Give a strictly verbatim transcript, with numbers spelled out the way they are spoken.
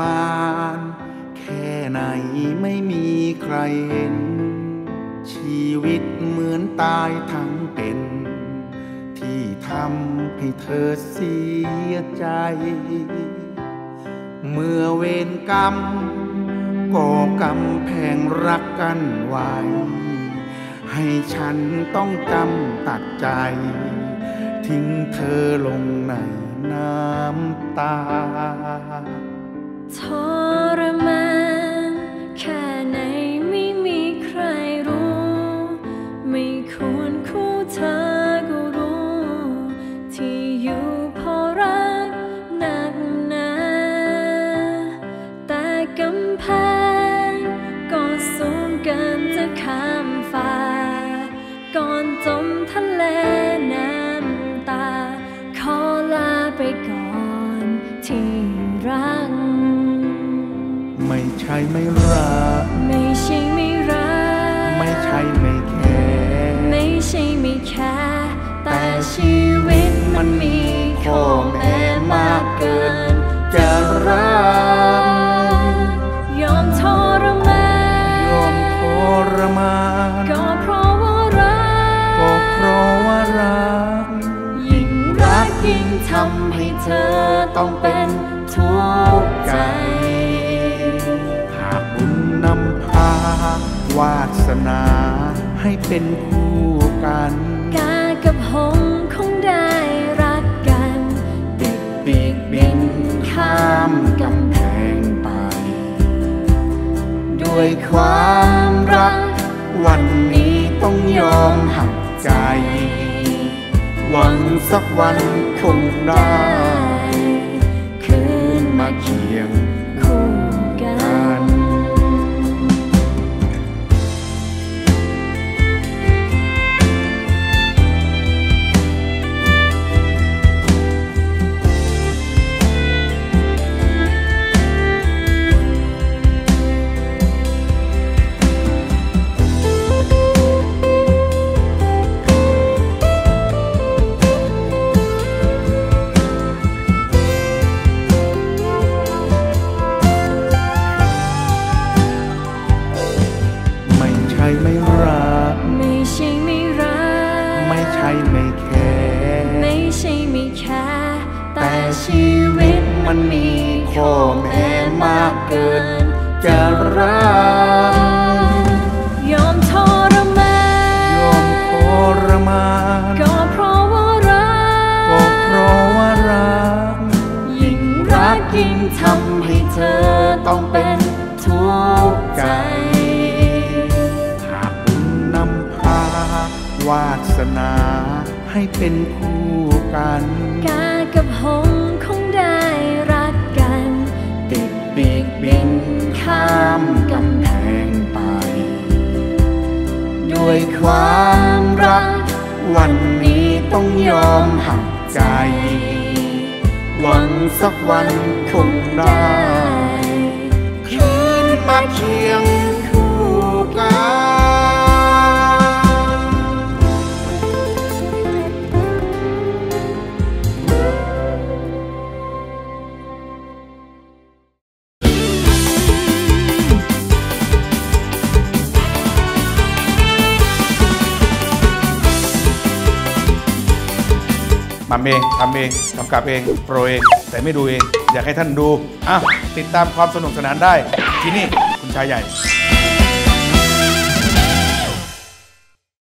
มาณแค่ไหนไม่มีใครเห็นชีวิตเหมือนตายทั้งเป็นที่ทำให้เธอเสียใจเมื่อเวรกรรมก่อกำแพงรักกันไว้ให้ฉันต้องจำตัดใจทิ้งเธอลงในน้ำตาทรมานแค่ไหนไม่มีใครรู้ไม่ควรคู่เธอก็รู้ที่อยู่เพราะรักหนักหนาแต่กำแพงก็สูงเกินจะข้ามฟ้าก่อนจมทะเลน้ำตาขอลาไปก่อนที่รักไม่ใช่ไม่รักไม่ใช่ไม่รักไม่ใช่ไม่แค่ไม่ใช่ไม่แค่แต่ชีวิตมันมีข้อแม้มากเกินจะรักยอมทรมานยอมทรมานก็เพราะว่ารักก็เพราะว่ารักยิ่งรักยิ่งทำให้เธอต้องเป็นทุกข์ใจวาสนาให้เป็นคู่กันกากับหงส์คงได้รักกันบิดปีกบินข้ามกำแพงไปด้วยความรักวันนี้ต้องยอมหักใจหวังสักวันคงได้คืนมาเคียงคู่กันชีวิตมันมีข้อแม้มากเกินจะรักยอมทรมานยอมทรมานก็เพราะว่ารักก็เพราะว่ารักยิ่งรักยิ่งทำให้เธอต้องเป็นทุกข์ใจหากบุญนำพาวาสนาให้เป็นคู่กันกากับหงส์คงได้รักกันติดปีกบินข้ามกำแพงไปด้วยความรักวันนี้ต้องยอมหักใจหวังสักวันคงได้คืนมาเคียงคู่กันทำเองทำเองกำกับเองโปรเองแต่ไม่ดูเองอยากให้ท่านดูอ่ะติดตามความสนุกสนานได้ที่นี่คุณชายใหญ่